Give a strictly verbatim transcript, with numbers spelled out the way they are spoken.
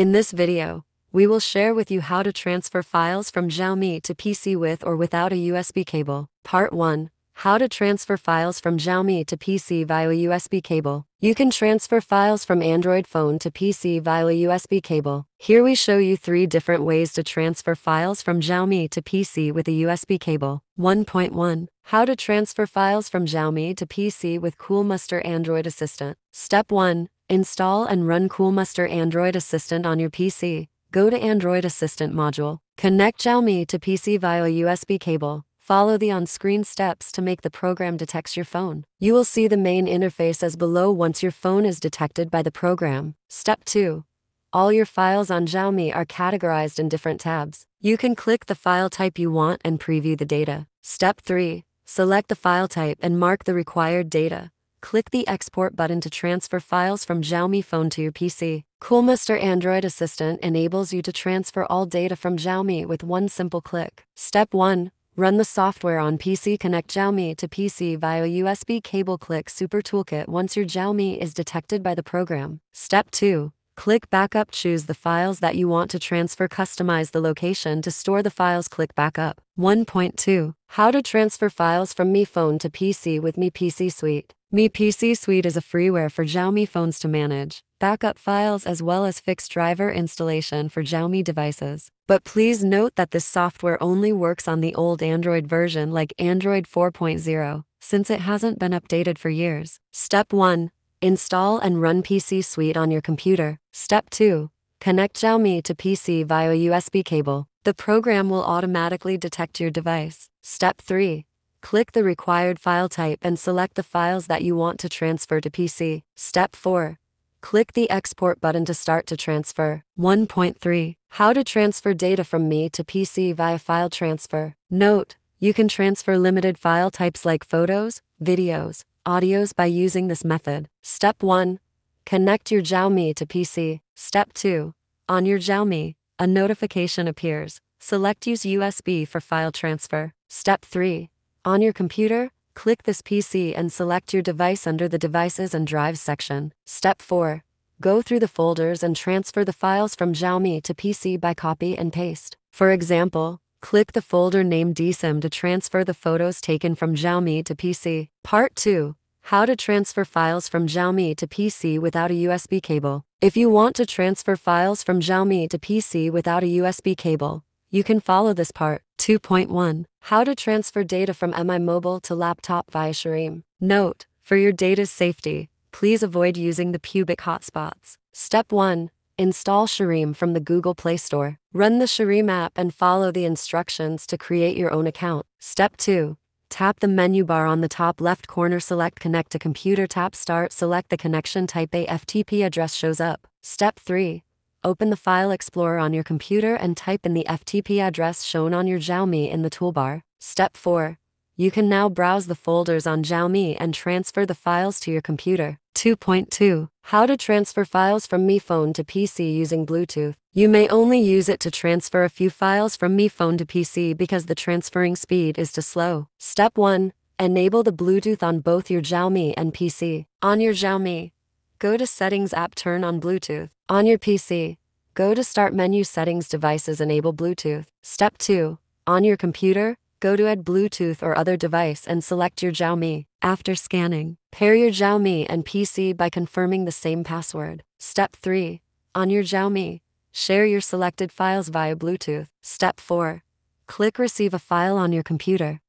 In this video, we will share with you how to transfer files from Xiaomi to P C with or without a U S B cable. Part one. How to transfer files from Xiaomi to P C via a U S B cable. You can transfer files from Android phone to P C via a U S B cable. Here we show you three different ways to transfer files from Xiaomi to P C with a U S B cable. one point one. How to transfer files from Xiaomi to P C with Coolmuster Android Assistant. Step one. Install and run Coolmuster Android Assistant on your P C. Go to Android Assistant module. Connect Xiaomi to P C via a U S B cable. Follow the on-screen steps to make the program detect your phone. You will see the main interface as below once your phone is detected by the program. Step two. All your files on Xiaomi are categorized in different tabs. You can click the file type you want and preview the data. Step three. Select the file type and mark the required data. Click the Export button to transfer files from Xiaomi phone to your P C. Coolmuster Android Assistant enables you to transfer all data from Xiaomi with one simple click. Step one. Run the software on P C. Connect Xiaomi to P C via U S B cable. Click Super Toolkit once your Xiaomi is detected by the program. Step two. Click Backup. Choose the files that you want to transfer. Customize the location to store the files. Click Backup. one point two. How to transfer files from Mi phone to P C with Mi P C Suite. Mi P C Suite is a freeware for Xiaomi phones to manage backup files as well as fix driver installation for Xiaomi devices. But please note that this software only works on the old Android version, like Android four point oh, since it hasn't been updated for years. Step one. Install and run P C Suite on your computer. Step two. Connect Xiaomi to P C via U S B cable. The program will automatically detect your device. Step three. Click the required file type and select the files that you want to transfer to P C. Step four. Click the Export button to start to transfer. one point three. How to transfer data from Mi to P C via file transfer. Note, you can transfer limited file types like photos, videos, audios by using this method. Step one. Connect your Xiaomi to P C. Step two. On your Xiaomi, a notification appears. Select Use U S B for file transfer. Step three. On your computer, click this P C and select your device under the Devices and Drives section. Step four. Go through the folders and transfer the files from Xiaomi to P C by copy and paste. For example, click the folder named D SIM to transfer the photos taken from Xiaomi to P C. Part two. How to transfer files from Xiaomi to P C without a U S B cable. If you want to transfer files from Xiaomi to P C without a U S B cable, you can follow this part. two point one. How to transfer data from Mi mobile to laptop via Shareme. Note, for your data's safety, please avoid using the public hotspots. Step one. Install Shareme from the Google Play Store. Run the Shareme app and follow the instructions to create your own account. Step two. Tap the menu bar on the top left corner. Select Connect to Computer. Tap Start. Select the connection type. A F T P address shows up. Step three. Open the File Explorer on your computer and type in the F T P address shown on your Xiaomi in the toolbar. Step four. You can now browse the folders on Xiaomi and transfer the files to your computer. two point two. How to transfer files from Mi phone to P C using Bluetooth. You may only use it to transfer a few files from Mi phone to P C because the transferring speed is too slow. Step one. Enable the Bluetooth on both your Xiaomi and P C. On your Xiaomi, go to Settings app, turn on Bluetooth. On your P C, go to Start menu, Settings, Devices, enable Bluetooth. Step two. On your computer, go to Add Bluetooth or other device and select your Xiaomi. After scanning, pair your Xiaomi and P C by confirming the same password. Step three. On your Xiaomi, share your selected files via Bluetooth. Step four. Click Receive a file on your computer.